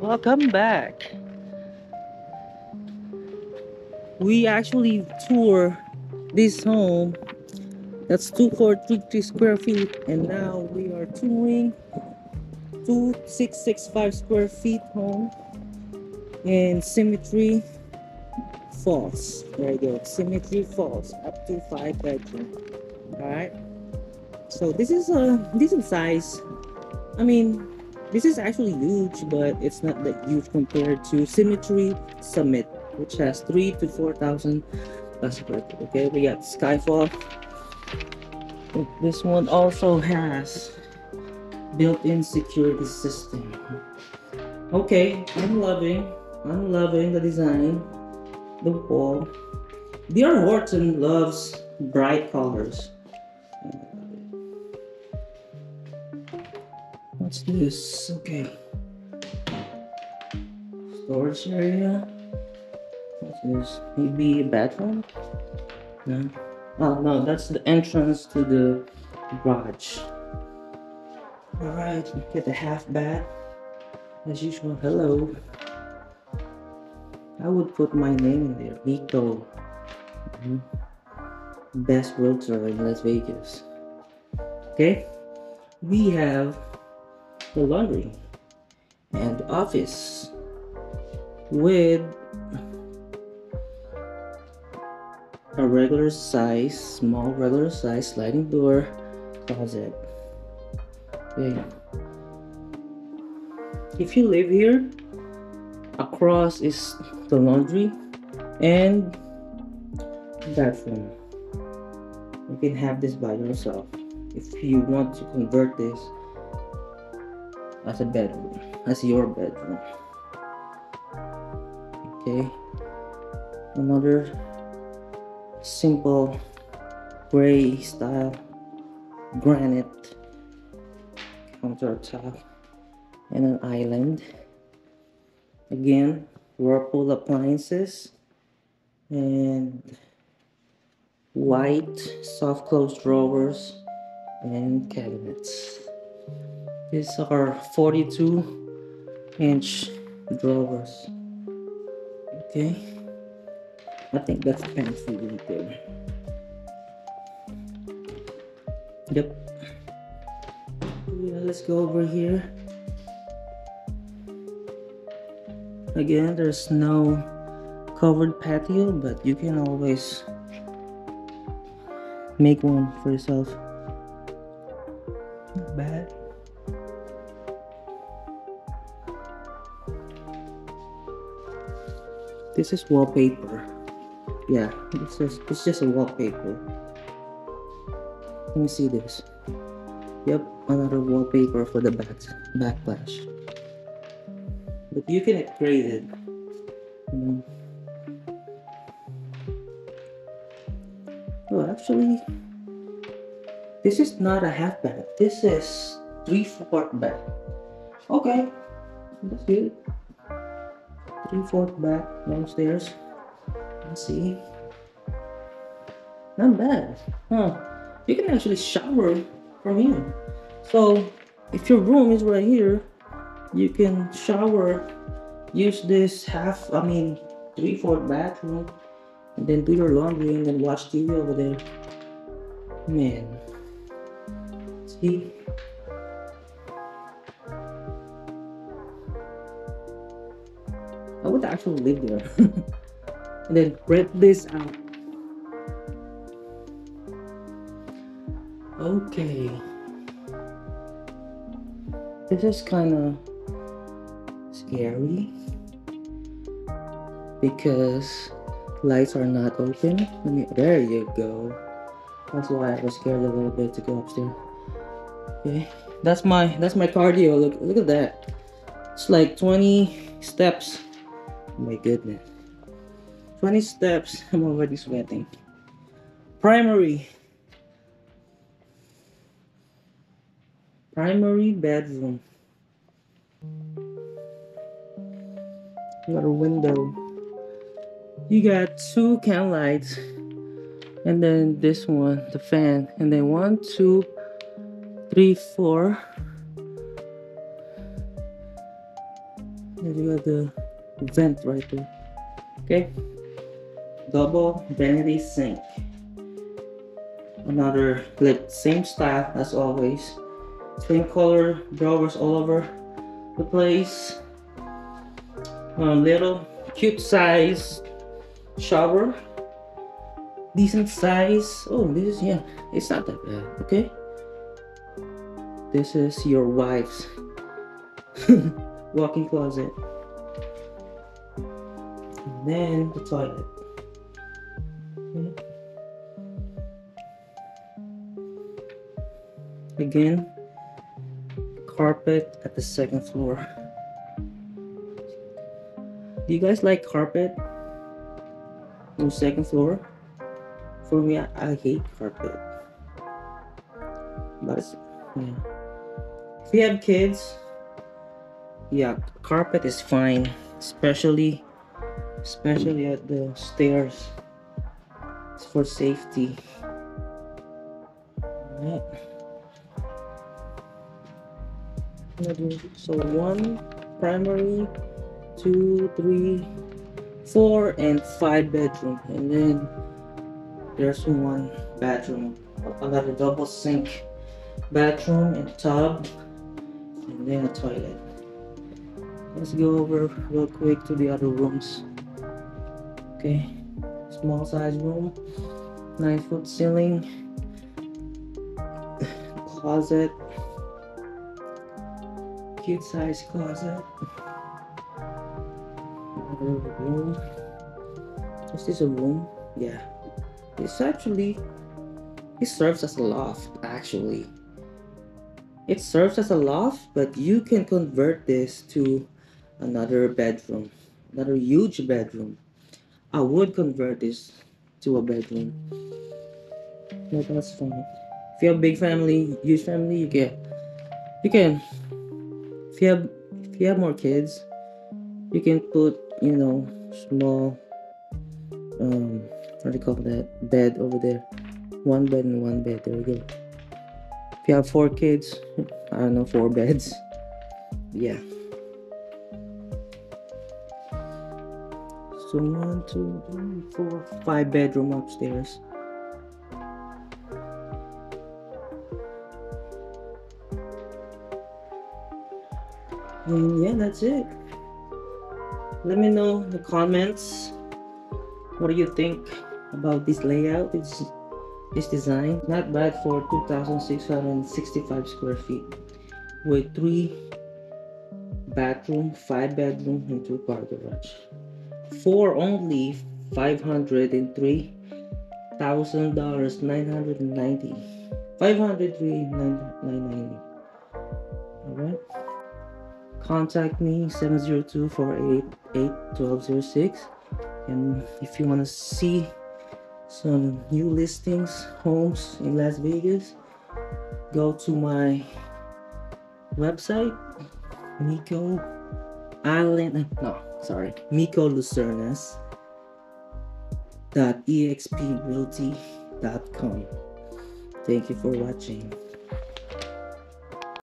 Welcome back. We actually toured this home that's 2,433 square feet, and now we are touring 2,665 square feet home in Symmetry Falls. There you go, Symmetry Falls, up to 5 bedroom. All right. So this is a decent size. I mean, this is actually huge, but it's not that huge compared to Symmetry Summit, which has 3,000 to 4,000 square feet. Okay, we got Skyfall. This one also has built-in security system. Okay, I'm loving the design, the wall. D.R. Horton loves bright colors. What's this? Okay, storage area. What's this? Maybe a bathroom? No. Oh no, that's the entrance to the garage. Alright, get the half bath. As usual, hello. I would put my name in there, Mikko. Best realtor in Las Vegas. Okay, we have the laundry and the office with a regular size, small regular size sliding door closet. Okay. If you live here, across is the laundry and bathroom. You can have this by yourself if you want to convert this as a bedroom, as your bedroom. Okay, another simple gray style granite countertop and an island. Again, Whirlpool appliances and white soft close drawers and cabinets. These are 42-inch drawers. Okay, I think that's a fancy right there. Yep. Yeah, let's go over here. Again, there's no covered patio, but you can always make one for yourself. Not bad. This is wallpaper. Yeah, it's just a wallpaper. Let me see this. Yep, another wallpaper for the backlash. But you can upgrade it. Well, actually, this is not a half bath. This is 3/4 bath. Okay, that's good. 3/4 bath downstairs. Let's see. Not bad, huh? You can actually shower from here. So if your room is right here, you can shower, use this 3/4 bathroom, and then do your laundry and then watch TV over there. Man, see? I would actually live there. And then rent this out. Okay, this is kind of scary because lights are not open. There you go. That's why I was scared a little bit to go upstairs. Okay, that's my cardio. Look at that. It's like 20 steps. Oh my goodness. 20 steps, I'm already sweating. Primary bedroom. You got a window. You got 2 can lights, and then this one, the fan, and then 1, 2, 3, 4. There you got the vent right there. Okay, double vanity sink. Another like same style as always. Same color, drawers all over the place. A little cute size shower. Decent size. Oh, this is, yeah, it's not that bad. Okay, this is your wife's walk-in closet. And then the toilet. Okay. Again, carpet at the second floor. Do you guys like carpet on second floor? For me, I hate carpet. But yeah, if you have kids, yeah, carpet is fine, especially at the stairs. It's for safety. All right. So 1 primary, 2, 3, 4, and 5 bedroom, and then there's 1 bathroom. I got a double sink bathroom and tub, and then a toilet. Let's go over real quick to the other rooms. Okay, small size room, 9-foot ceiling, closet. Cute size closet. Another room. Is this a room? Yeah. It's actually, it serves as a loft actually. It serves as a loft, but you can convert this to another bedroom. Another huge bedroom. I would convert this to a bedroom. No, that's fine. If you have a big family, huge family, you can. If you have more kids, you can put, you know, small what do you call that, bed over there, 1 bed and 1 bed. There we go. If you have 4 kids, I don't know, 4 beds. Yeah. So 1, 2, 3, 4, 5 bedroom upstairs. And yeah, that's it. Let me know in the comments, what do you think about this layout, this design? Not bad for 2,665 square feet with 3 bathroom, 5 bedroom, and 2 car garage. For only $503,990. $503,990. Alright. Contact me, 702-488-1206, and if you want to see some new listings, homes in Las Vegas, go to my website, mikkolucernas.exprealty.com. Thank you for watching.